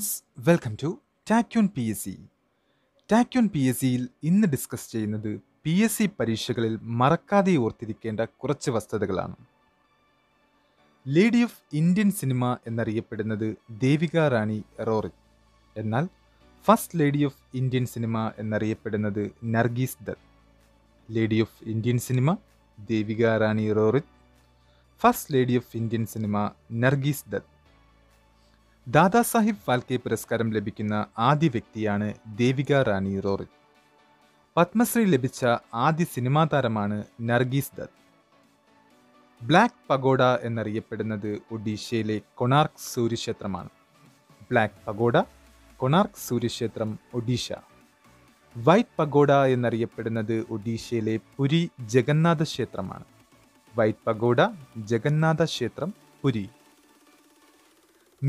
Friends, welcome to Tachyon PSC. Tachyon PSCയിൽ ഇന്ന് discuss ചെയ്യുന്നത് PSC പരീക്ഷകളിൽ മറക്കാതെ ഓർത്തിരിക്കേണ്ട കുറച്ച് വസ്തുതകളാണ്. ലേഡി ഓഫ് ഇന്ത്യൻ സിനിമ എന്നറിയപ്പെടുന്നത് ദേവിക റാണി റോറിച്ച്, എന്നാൽ first lady of Indian cinema എന്നറിയപ്പെടുന്നത് Nargis Dutt. Lady of Indian cinema Devika Rani Roerich, first lady of Indian cinema Nargis Dutt. Dada Saheb Phalke പുരസ്കാരം ലഭിക്കുന്ന ആദ്യ വ്യക്തിയാണ് ദേവിക റാണി റോറിച്ച്. പത്മശ്രീ ലഭിച്ച ആദ്യ സിനിമാ താരമാണ് നർഗീസ് ദത്ത്. ബ്ലാക്ക് പഗോഡ എന്നറിയപ്പെടുന്നത് ഒഡീഷയിലെ കൊണാർക്ക് സൂര്യക്ഷേത്രമാണ്. ബ്ലാക്ക് പഗോഡ, കൊണാർക്ക് സൂര്യക്ഷേത്രം, ഒഡീഷ. വൈറ്റ് പഗോഡ എന്നറിയപ്പെടുന്നത് ഒഡീഷയിലെ പുരി ജഗന്നാഥ ക്ഷേത്രമാണ്. വൈറ്റ് പഗോഡ, ജഗന്നാഥ ക്ഷേത്രം, പുരി.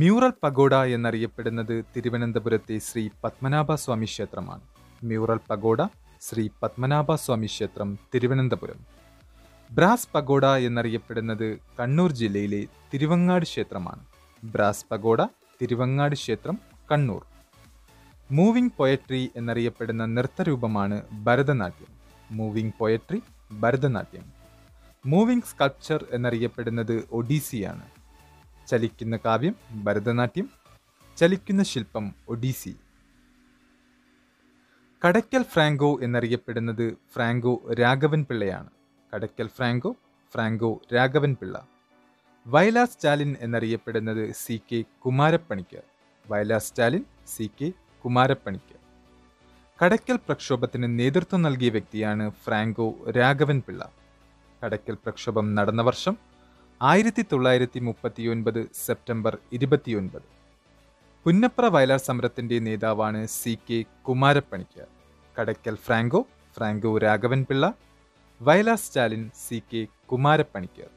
മ്യൂറൽ പഗോഡ എന്നറിയപ്പെടുന്നത് തിരുവനന്തപുരത്തെ ശ്രീ പത്മനാഭസ്വാമി ക്ഷേത്രമാണ്. മ്യൂറൽ പഗോഡ, ശ്രീ പത്മനാഭസ്വാമി ക്ഷേത്രം, തിരുവനന്തപുരം. ബ്രാസ് പഗോഡ എന്നറിയപ്പെടുന്നത് കണ്ണൂർ ജില്ലയിലെ തിരുവങ്ങാട് ക്ഷേത്രമാണ്. ബ്രാസ് പഗോഡ, തിരുവങ്ങാട് ക്ഷേത്രം, കണ്ണൂർ. മൂവിംഗ് പോയട്രി എന്നറിയപ്പെടുന്ന നൃത്തരൂപമാണ് Bharatanatyam. Moving poetry, Bharatanatyam. Moving sculpture എന്നറിയപ്പെടുന്നത് ഒഡീസിയാണ്. ചലിക്കുന്ന കാവ്യം ഭരതനാട്യം, ചലിക്കുന്ന ശില്പം ഒഡീസി. കടയ്ക്കൽ ഫ്രാങ്കോ എന്നറിയപ്പെടുന്നത് ഫ്രാങ്കോ രാഘവൻ പിള്ളയാണ്. Kadakkal Franco, Franco Raghavan Pillai. Vayalar Stalin എന്നറിയപ്പെടുന്നത് C K Kumarapanicker. Vayalar Stalin, C K Kumarapanicker. Kadakkal പ്രക്ഷോഭത്തിന് നേതൃത്വം നൽകിയ വ്യക്തിയാണ് ഫ്രാങ്കോ രാഘവൻ പിള്ള. കടയ്ക്കൽ പ്രക്ഷോഭം നടന്ന വർഷം 1939 സെപ്റ്റംബർ 29. പുന്നപ്ര വയലാർ സമരത്തിൻ്റെ നേതാവാണ് C K Kumarapanicker. Kadakkal Franco, Franco Raghavan Pillai. Vayalar Stalin, C K Kumarapanicker.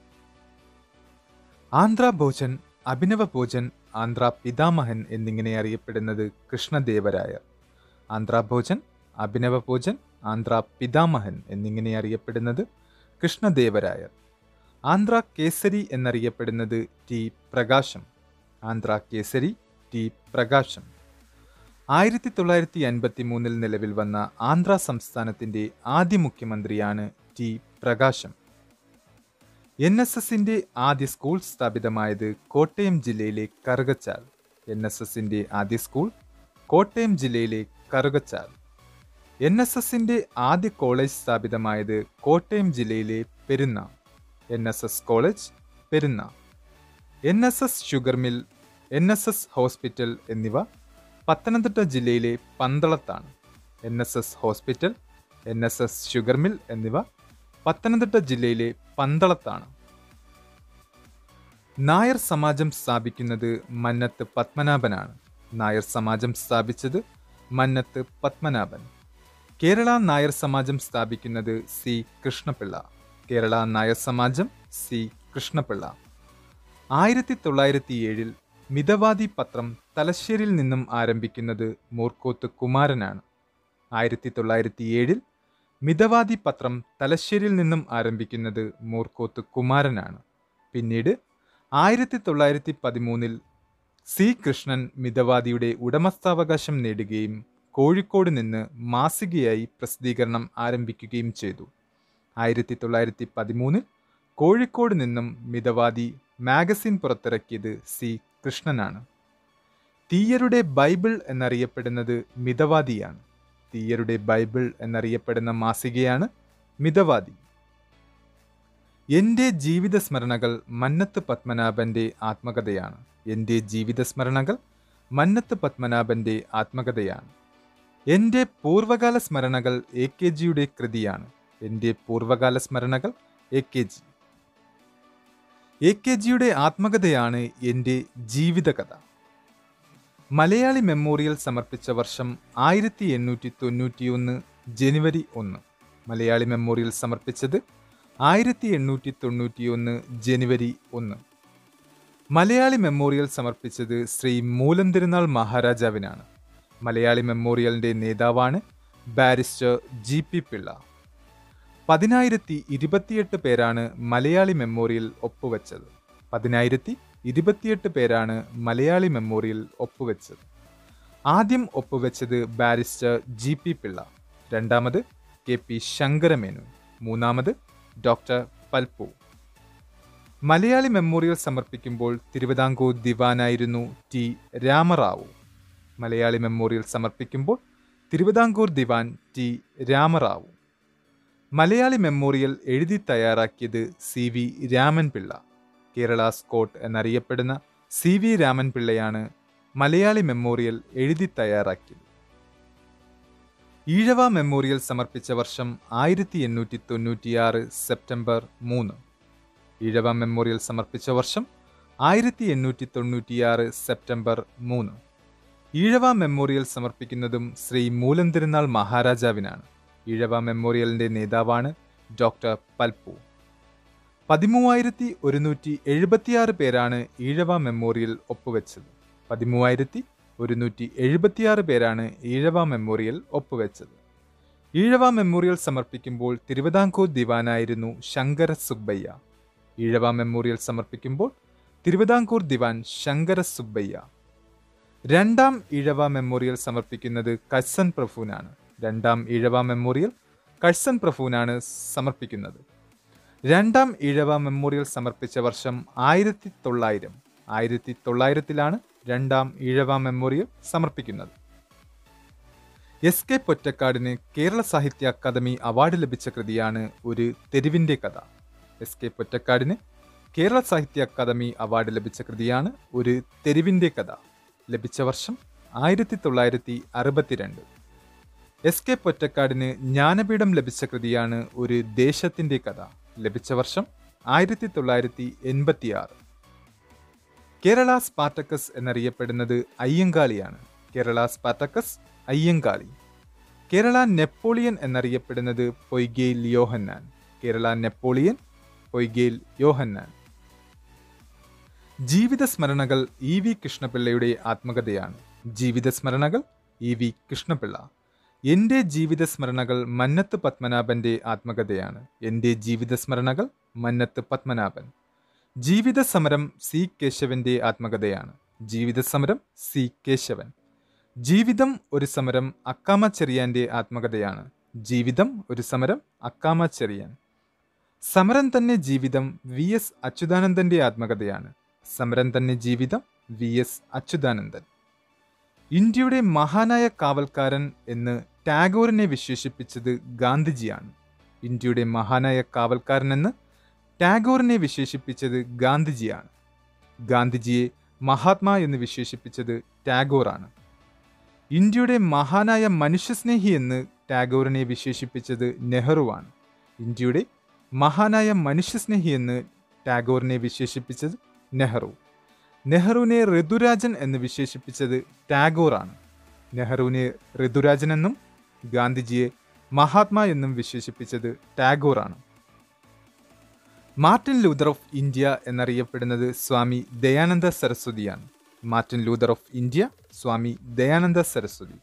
Andhra Bhojan, Abhinava Bhojan, Andhra പിതാമഹൻ എന്നിങ്ങനെ അറിയപ്പെടുന്നത് കൃഷ്ണദേവരായർ. ആന്ധ്രാ ഭോജൻ, അഭിനവ ഭോജൻ, ആന്ധ്രാ പിതാമഹൻ എന്നിങ്ങനെ അറിയപ്പെടുന്നത് കൃഷ്ണദേവരായർ. ആന്ധ്ര കേസരി എന്നറിയപ്പെടുന്നത് ടി പ്രകാശം. ആന്ധ്ര കേസരി, ടി പ്രകാശം. 1953 നിലവിൽ വന്ന ആന്ധ്ര സംസ്ഥാനത്തിൻ്റെ ആദ്യ മുഖ്യമന്ത്രിയാണ് ടി പ്രകാശം. NSSന്റെ ആദ്യ സ്കൂൾ സ്ഥാപിതമായത് കോട്ടയം ജില്ലയിലെ കറുകച്ചാൽ. NSSന്റെ ആദ്യ സ്കൂൾ കോട്ടയം ജില്ലയിലെ കറുകച്ചാൽ. NSSന്റെ ആദ്യ കോളേജ് സ്ഥാപിതമായത് കോട്ടയം ജില്ലയിലെ Perunna. NSS college, Perunna. NSS sugar mill, NSS hospital എന്നിവ പത്തനംതിട്ട ജില്ലയിലെ പന്തളത്താണ്. NSS hospital, NSS sugar mill എന്നിവ പത്തനംതിട്ട ജില്ലയിലെ പന്തളത്താണ്. നായർ സമാജം സ്ഥാപിക്കുന്നത് മന്നത്ത് പത്മനാഭനാണ്. നായർ സമാജം സ്ഥാപിച്ചത് മന്നത്ത് പത്മനാഭൻ. കേരള നായർ സമാജം സ്ഥാപിക്കുന്നത് സി കൃഷ്ണപിള്ള. കേരള നായർ സമാജം, സി കൃഷ്ണപിള്ള. 1907 മിതവാദി പത്രം തലശ്ശേരിയിൽ നിന്നും ആരംഭിക്കുന്നത് മൂർക്കോത്ത് കുമാരനാണ്. 1907 മിതവാദി പത്രം തലശ്ശേരിയിൽ നിന്നും ആരംഭിക്കുന്നത് മൂർക്കോത്ത് കുമാരനാണ്. പിന്നീട് 1913 സി കൃഷ്ണൻ മിതവാദിയുടെ ഉടമസ്ഥാവകാശം നേടുകയും കോഴിക്കോട് നിന്ന് മാസികയായി പ്രസിദ്ധീകരണം ആരംഭിക്കുകയും ചെയ്തു. 1913 കോഴിക്കോട് നിന്നും മിതവാദി മാഗസിൻ പുറത്തിറക്കിയത് സി കൃഷ്ണനാണ്. തീയരുടെ ബൈബിൾ എന്നറിയപ്പെടുന്നത് മിതവാദിയാണ്. തീയരുടെ ബൈബിൾ എന്നറിയപ്പെടുന്ന മാസികയാണ് മിതവാദി. എൻ്റെ ജീവിത സ്മരണകൾ മന്നത്ത് പത്മനാഭൻ്റെ ആത്മകഥയാണ്. എൻ്റെ ജീവിത സ്മരണകൾ മന്നത്ത് പത്മനാഭൻ്റെ ആത്മകഥയാണ്. എൻ്റെ പൂർവ്വകാല സ്മരണകൾ AKGയുടെ കൃതിയാണ്. എൻ്റെ പൂർവ്വകാല സ്മരണകൾ AKGയുടെ ആത്മകഥയാണ് എൻ്റെ ജീവിതകഥ. മലയാളി മെമ്മോറിയൽ സമർപ്പിച്ച വർഷം 1891 ജനുവരി 1. മലയാളി മെമ്മോറിയൽ സമർപ്പിച്ചത് 1891 ജനുവരി 1. മലയാളി മെമ്മോറിയൽ സമർപ്പിച്ചത് ശ്രീ മൂലം തിരുനാൾ മഹാരാജാവിനാണ്. മലയാളി മെമ്മോറിയലിൻ്റെ നേതാവാണ് ബാരിസ്റ്റർ GP പിള്ള. 10,028 പേരാണ് മലയാളി മെമ്മോറിയൽ ഒപ്പുവെച്ചത്. 10,028 പേരാണ് മലയാളി മെമ്മോറിയൽ ഒപ്പുവെച്ചത്. ആദ്യം ഒപ്പുവെച്ചത് ബാരിസ്റ്റർ ജി പി പിള്ള, രണ്ടാമത് കെ പി ശങ്കരമേനു, മൂന്നാമത് ഡോക്ടർ പൽപ്പു. മലയാളി മെമ്മോറിയൽ സമർപ്പിക്കുമ്പോൾ തിരുവിതാംകൂർ ദിവാനായിരുന്നു ടി രാമറാവു. മലയാളി മെമ്മോറിയൽ സമർപ്പിക്കുമ്പോൾ തിരുവിതാംകൂർ ദിവാൻ ടി രാമറാവു. മലയാളി മെമ്മോറിയൽ എഴുതി തയ്യാറാക്കിയത് C V Ramanpillai. Kerala Scott എന്നറിയപ്പെടുന്ന സി വി രാമൻപിള്ളയാണ് മലയാളി മെമ്മോറിയൽ എഴുതി തയ്യാറാക്കിയത്. ഈഴവ മെമ്മോറിയൽ സമർപ്പിച്ച വർഷം 1896 സെപ്റ്റംബർ 3. ഈഴവ മെമ്മോറിയൽ സമർപ്പിച്ച വർഷം 1896 സെപ്റ്റംബർ 3. ഈഴവ മെമ്മോറിയൽ സമർപ്പിക്കുന്നതും ശ്രീ മൂലം തിരുനാൾ മഹാരാജാവിനാണ്. ഈഴവ മെമ്മോറിയലിൻ്റെ നേതാവാണ് ഡോക്ടർ പൽപ്പു. 13176 പേരാണ് ഈഴവ മെമ്മോറിയൽ ഒപ്പുവെച്ചത്. 13176 പേരാണ് ഈഴവ മെമ്മോറിയൽ ഒപ്പുവെച്ചത്. ഈഴവ മെമ്മോറിയൽ സമർപ്പിക്കുമ്പോൾ തിരുവിതാംകൂർ ദിവാനായിരുന്നു ശങ്കര സുബ്ബയ്യ. ഈഴവ മെമ്മോറിയൽ സമർപ്പിക്കുമ്പോൾ തിരുവിതാംകൂർ ദിവാൻ ശങ്കര സുബ്ബയ്യ. രണ്ടാം ഈഴവ മെമ്മോറിയൽ സമർപ്പിക്കുന്നത് കഴ്സൺ പ്രഭുവിനാണ്. രണ്ടാം ഈഴവ മെമ്മോറിയൽ കഴ്സൺ പ്രഭുവിനാണ് സമർപ്പിക്കുന്നത്. രണ്ടാം ഈഴവ മെമ്മോറിയൽ സമർപ്പിച്ച വർഷം 1900. 1900-ലാണ് രണ്ടാം ഈഴവ മെമ്മോറിയൽ സമർപ്പിക്കുന്നത്. എസ് കെ പൊറ്റക്കാടിന് കേരള സാഹിത്യ അക്കാദമി അവാർഡ് ലഭിച്ച കൃതിയാണ് ഒരു തെരുവിൻ്റെ കഥ. എസ് കെ പൊറ്റക്കാടിന് കേരള സാഹിത്യ അക്കാദമി അവാർഡ് ലഭിച്ച കൃതിയാണ് ഒരു തെരുവിൻ്റെ കഥ. ലഭിച്ച വർഷം 1962. എസ് കെ പൊറ്റക്കാടിന് ജ്ഞാനപീഠം ലഭിച്ച കൃതിയാണ് ഒരു ദേശത്തിൻ്റെ കഥ. ലഭിച്ച വർഷം 1986. കേരള സ്പാർട്ടക്കസ് എന്നറിയപ്പെടുന്നത് അയ്യങ്കാളിയാണ്. കേരള സ്പാർട്ടക്കസ് അയ്യങ്കാളി. കേരള നെപ്പോളിയൻ എന്നറിയപ്പെടുന്നത് പൊയ്ഗെയിൽ യോഹന്നാൻ. കേരള നെപ്പോളിയൻ പൊയ്ഗെയിൽ യോഹന്നാൻ. ജീവിത സ്മരണകൾ ഇ വി കൃഷ്ണപിള്ളയുടെ ആത്മകഥയാണ്. ജീവിത സ്മരണകൾ ഇ വി കൃഷ്ണപിള്ള. എൻ്റെ ജീവിത സ്മരണകൾ മന്നത്ത് പത്മനാഭൻ്റെ ആത്മകഥയാണ്. എൻ്റെ ജീവിത സ്മരണകൾ മന്നത്ത് പത്മനാഭൻ. ജീവിത സമരം സി കേശവൻ്റെ ആത്മകഥയാണ്. ജീവിത സമരം സി കേശവൻ. ജീവിതം ഒരു സമരം അക്കാമ ചെറിയാൻ്റെ ആത്മകഥയാണ്. ജീവിതം ഒരു സമരം അക്കാമ ചെറിയാൻ. സമരം തന്നെ ജീവിതം വി എസ് അച്യുതാനന്ദൻ്റെ ആത്മകഥയാണ്. സമരം തന്നെ ജീവിതം വി എസ് അച്യുതാനന്ദൻ. ഇന്ത്യയുടെ മഹാനായ കാവൽക്കാരൻ എന്ന് ടാഗോറിനെ വിശേഷിപ്പിച്ചത് ഗാന്ധിജിയാണ്. ഇന്ത്യയുടെ മഹാനായ കാവൽക്കാരൻ എന്ന് ടാഗോറിനെ വിശേഷിപ്പിച്ചത് ഗാന്ധിജിയാണ്. ഗാന്ധിജിയെ മഹാത്മാ എന്ന് വിശേഷിപ്പിച്ചത് ടാഗോറാണ്. ഇന്ത്യയുടെ മഹാനായ മനുഷ്യസ്നേഹി എന്ന് ടാഗോറിനെ വിശേഷിപ്പിച്ചത് നെഹ്റുവാണ്. ഇന്ത്യയുടെ മഹാനായ മനുഷ്യസ്നേഹി എന്ന് ടാഗോറിനെ വിശേഷിപ്പിച്ചത് നെഹ്റു. നെഹ്റുവിനെ ഋതുരാജൻ എന്ന് വിശേഷിപ്പിച്ചത് ടാഗോറാണ്. നെഹ്റുവിനെ ഋതുരാജൻ എന്നും ഗാന്ധിജിയെ മഹാത്മാ എന്നും വിശേഷിപ്പിച്ചത് ടാഗോറാണ്. മാർട്ടിൻ ലൂതർ ഓഫ് ഇന്ത്യ എന്നറിയപ്പെടുന്നത് സ്വാമി ദയാനന്ദ സരസ്വതിയാണ്. Martin Luther of India Swami Dayananda Saraswati.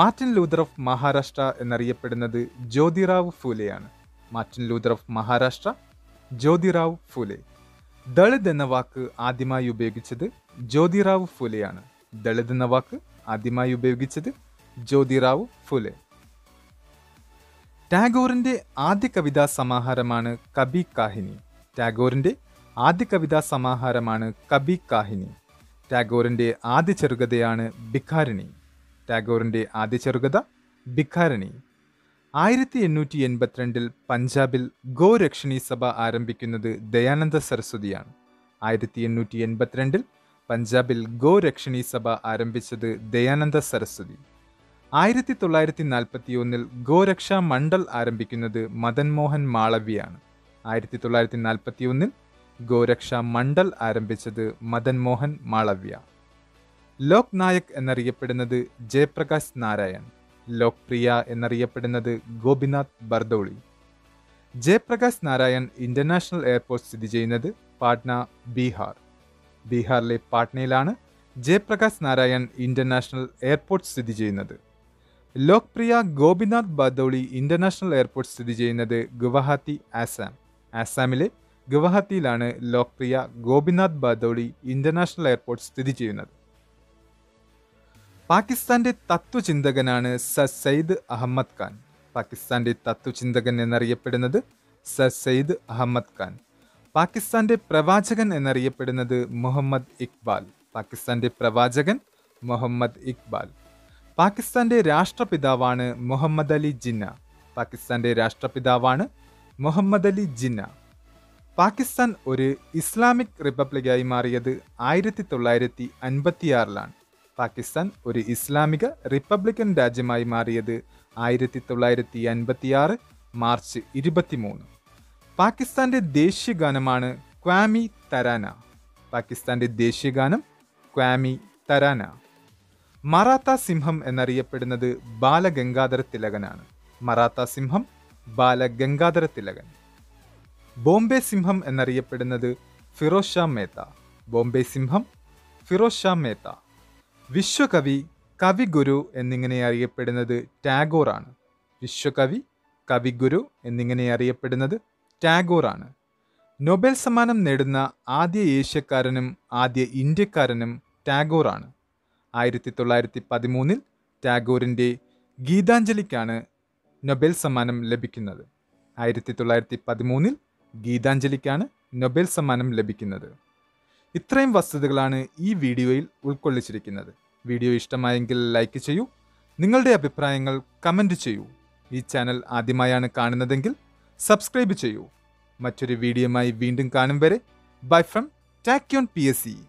Martin Luther of Maharashtra എന്നറിയപ്പെടുന്നത് ജ്യോതിറാവു ഫൂലെയാണ്. Martin Luther of Maharashtra Jyotirao Phule. Dalit എന്ന വാക്ക് ആദ്യമായി ഉപയോഗിച്ചത് ജ്യോതിറാവു ഫൂലെയാണ്. ദളിത് എന്ന വാക്ക് ആദ്യമായി ഉപയോഗിച്ചത് ജ്യോതിറാവു ഫൂലെ. ടാഗോറിൻ്റെ ആദ്യ കവിതാ സമാഹാരമാണ് കബി കാഹിനി. ടാഗോറിൻ്റെ ആദ്യ കവിതാ സമാഹാരമാണ് കബി കാഹിനി. ടാഗോറിൻ്റെ ആദ്യ ചെറുകഥയാണ് ഭിഖാരിണി. ടാഗോറിൻ്റെ ആദ്യ ചെറുകഥ ഭിഖാരിണി. 1882 പഞ്ചാബിൽ ഗോരക്ഷണി സഭ ആരംഭിക്കുന്നത് ദയാനന്ദ സരസ്വതിയാണ്. 1882 പഞ്ചാബിൽ ഗോരക്ഷണി സഭ ആരംഭിച്ചത് ദയാനന്ദ സരസ്വതി. 1941 ഗോരക്ഷാ മണ്ഡൽ ആരംഭിക്കുന്നത് മദൻ മോഹൻ മാളവ്യയാണ്. 1941 ഗോരക്ഷാ മണ്ഡൽ ആരംഭിച്ചത് മദൻ മോഹൻ മാളവ്യ. ലോക് നായക് എന്നറിയപ്പെടുന്നത് ജയപ്രകാശ് നാരായൺ. ലോക്പ്രിയ എന്നറിയപ്പെടുന്നത് ഗോപിനാഥ് ബർദോളി. ജയപ്രകാശ് നാരായൺ ഇൻ്റർനാഷണൽ എയർപോർട്ട് സ്ഥിതി ചെയ്യുന്നത് പാട്ന, ബീഹാർ. ബീഹാറിലെ പാട്നയിലാണ് ജയപ്രകാശ് നാരായൺ ഇൻ്റർനാഷണൽ എയർപോർട്ട് സ്ഥിതി ചെയ്യുന്നത്. ലോക്പ്രിയ ഗോപിനാഥ് ബർദോളി ഇൻ്റർനാഷണൽ എയർപോർട്ട് സ്ഥിതി ചെയ്യുന്നത് ഗുവാഹത്തി, ആസാം. ആസാമിലെ ഗുവാഹത്തിയിലാണ് ലോക്പ്രിയ ഗോപിനാഥ് ബർദോളി ഇൻ്റർനാഷണൽ എയർപോർട്ട് സ്ഥിതി ചെയ്യുന്നത്. പാകിസ്ഥാന്റെ തത്വചിന്തകനാണ് സർ സയ്യിദ് അഹമ്മദ് ഖാൻ. പാകിസ്ഥാന്റെ തത്വചിന്തകൻ എന്നറിയപ്പെടുന്നത് സർ സയ്യിദ് അഹമ്മദ് ഖാൻ. പാകിസ്ഥാന്റെ പ്രവാചകൻ എന്നറിയപ്പെടുന്നത് മുഹമ്മദ് ഇക്ബാൽ. പാകിസ്ഥാന്റെ പ്രവാചകൻ മുഹമ്മദ് ഇക്ബാൽ. പാകിസ്ഥാന്റെ രാഷ്ട്രപിതാവാണ് മുഹമ്മദ് അലി ജിന്ന. പാകിസ്ഥാന്റെ രാഷ്ട്രപിതാവാണ് മുഹമ്മദ് അലി ജിന്ന. പാകിസ്ഥാൻ ഒരു ഇസ്ലാമിക് റിപ്പബ്ലിക്കായി മാറിയത് 1956-ലാണ്. പാകിസ്ഥാൻ ഒരു ഇസ്ലാമിക റിപ്പബ്ലിക്കൻ രാജ്യമായി മാറിയത് 1956 മാർച്ച് 23. പാകിസ്ഥാന്റെ ദേശീയഗാനമാണ് ക്വാമി തരാന. പാകിസ്ഥാന്റെ ദേശീയഗാനം ക്വാമി തരാന. മറാത്ത സിംഹം എന്നറിയപ്പെടുന്നത് ബാലഗംഗാധര തിലകനാണ്. മറാത്ത സിംഹം ബാലഗംഗാധര തിലകൻ. ബോംബെ സിംഹം എന്നറിയപ്പെടുന്നത് ഫിറോസ് ഷാ മേത്ത. ബോംബെ സിംഹം ഫിറോസ് ഷാ മേത്ത. വിശ്വകവി, കവിഗുരു എന്നിങ്ങനെ അറിയപ്പെടുന്നത് ടാഗോറാണ്. വിശ്വകവി, കവിഗുരു എന്നിങ്ങനെ അറിയപ്പെടുന്നത് ടാഗോറാണ്. നൊബേൽ സമ്മാനം നേടുന്ന ആദ്യ ഏഷ്യക്കാരനും ആദ്യ ഇന്ത്യക്കാരനും ടാഗോറാണ്. 1913 ടാഗോറിൻ്റെ ഗീതാഞ്ജലിക്കാണ് നൊബേൽ സമ്മാനം ലഭിക്കുന്നത്. 1913 ഗീതാഞ്ജലിക്കാണ് നൊബേൽ സമ്മാനം ലഭിക്കുന്നത്. ഇത്രയും വസ്തുതകളാണ് ഈ വീഡിയോയിൽ ഉൾക്കൊള്ളിച്ചിരിക്കുന്നത്. വീഡിയോ ഇഷ്ടമായെങ്കിൽ ലൈക്ക് ചെയ്യൂ. നിങ്ങളുടെ അഭിപ്രായങ്ങൾ കമൻറ്റ് ചെയ്യൂ. ഈ ചാനൽ ആദ്യമായാണ് കാണുന്നതെങ്കിൽ സബ്സ്ക്രൈബ് ചെയ്യൂ. മറ്റൊരു വീഡിയോയുമായി വീണ്ടും കാണും വരെ ബൈ ഫ്രം ടാക്യോൺ PSC.